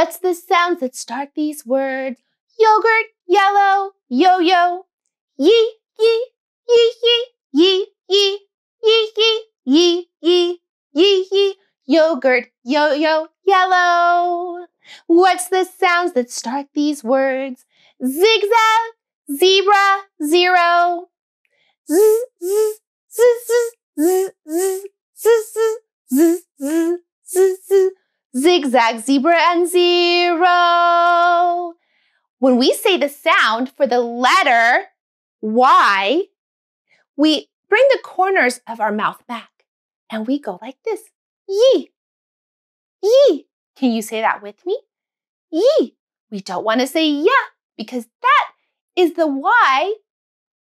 What's the sounds that start these words? Yogurt, yellow, yo-yo. Yee, yee, yee, yee, yee, yee, yee, yee, yee, yee, yee, yee. Yogurt, yo-yo, yellow. What's the sounds that start these words? Zigzag, zebra, zero. Zzz, zzz, zzz, zzz, zzz, zzz, zzz, zzz, zzz. Zigzag, zebra, and zero. When we say the sound for the letter Y, we bring the corners of our mouth back and we go like this. Yee, yee. Can you say that with me? Yee. We don't want to say yeah because that is the Y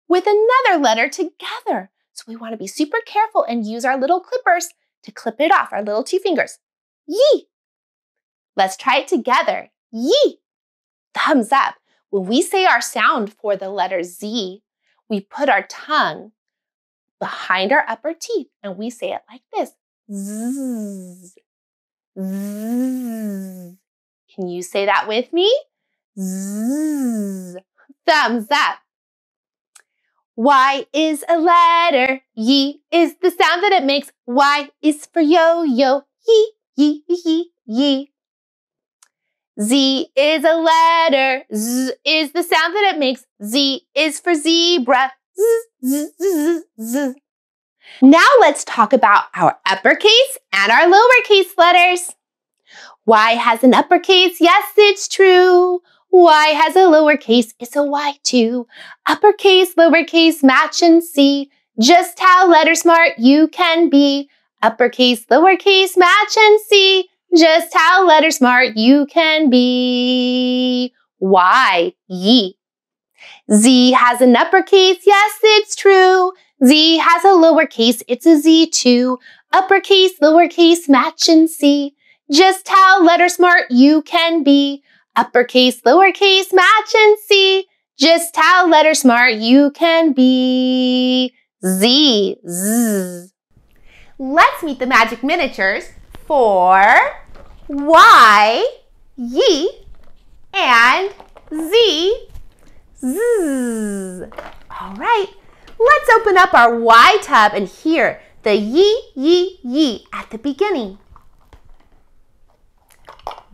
with another letter together. So we want to be super careful and use our little clippers to clip it off, our little two fingers. Yee. Let's try it together. Yee. Thumbs up. When we say our sound for the letter Z, we put our tongue behind our upper teeth and we say it like this. Zzz, zzz. Can you say that with me? Zzz. Thumbs up. Y is a letter. Ye is the sound that it makes. Y is for yo-yo. Yee, yee, yee, yee. Z is a letter. Z is the sound that it makes. Z is for zebra. Z, z, z, z. Now let's talk about our uppercase and our lowercase letters. Y has an uppercase, yes, it's true. Y has a lowercase, it's a Y too. Uppercase, lowercase, match and see just how letter smart you can be. Uppercase, lowercase, match and see just how letter smart you can be. Y, ye. Z has an uppercase, yes, it's true. Z has a lowercase, it's a Z too. Uppercase, lowercase, match and see just how letter smart you can be. Uppercase, lowercase, match and see just how letter smart you can be. Z, z. Let's meet the magic miniatures for Y, ye, and Z, zzz. All right, let's open up our Y tub and hear the ye, ye at the beginning.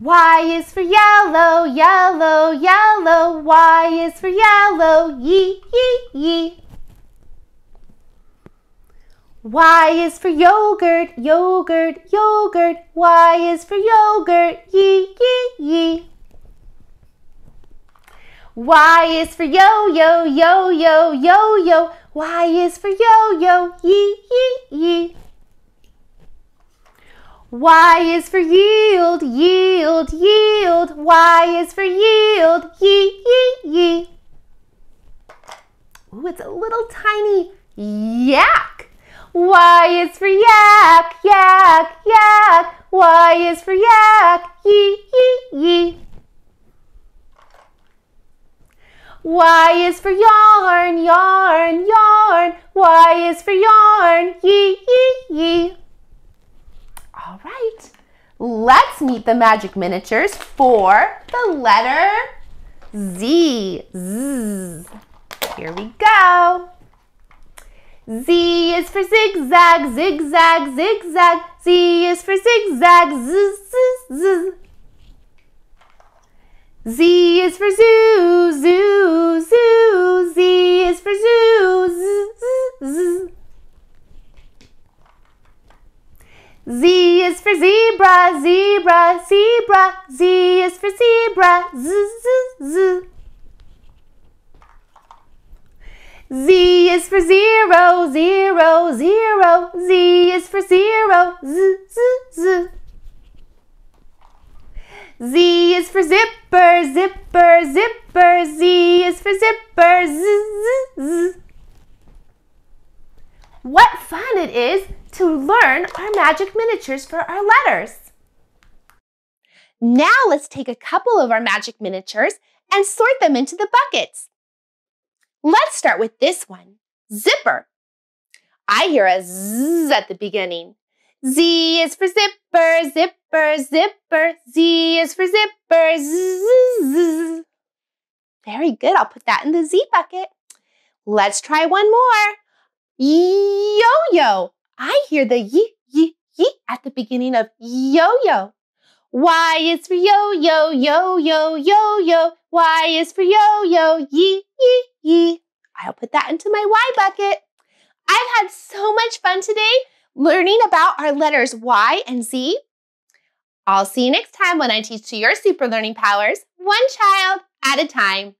Y is for yellow, yellow, yellow. Y is for yellow, ye, ye, ye. Y is for yogurt, yogurt, yogurt. Y is for yogurt, ye, ye, ye. Y is for yo-yo, yo-yo, yo-yo. Y is for yo-yo, ye, ye, ye. Y is for yield, yield, yield. Y is for yield, ye, ye, ye. Ooh, it's a little tiny yak. Y is for yak, yak, yak. Y is for yak, ye, ye, ye. Y is for yarn, yarn, yarn. Y is for yarn, ye, ye, ye. All right, let's meet the magic miniatures for the letter Z. Zzz. Here we go. Z is for zigzag, zigzag, zigzag. Z is for zigzag, zzz, zzz, zzz. Z is for zoo, zoo, zoo. Z is for zoo, zzz, zzz, zzz. Z is for zebra, zebra, zebra. Z is for zebra, z, z, z. Z is for zero, zero, zero. Z is for zero, z, z, z. Z is for zipper, zipper, zipper. Z is for zipper, z, z, z. What fun it is to learn our magic miniatures for our letters. Now let's take a couple of our magic miniatures and sort them into the buckets. Let's start with this one, zipper. I hear a zzz at the beginning. Z is for zipper, zipper, zipper. Z is for zipper, zzz. Very good. I'll put that in the Z bucket. Let's try one more. Yo-yo. I hear the ye, ye, ye at the beginning of yo-yo. Y is for yo-yo, yo-yo, yo-yo. Y is for yo-yo, ye, ye, ye. I'll put that into my Y bucket. I've had so much fun today learning about our letters Y and Z. I'll see you next time when I teach to your super learning powers, one child at a time.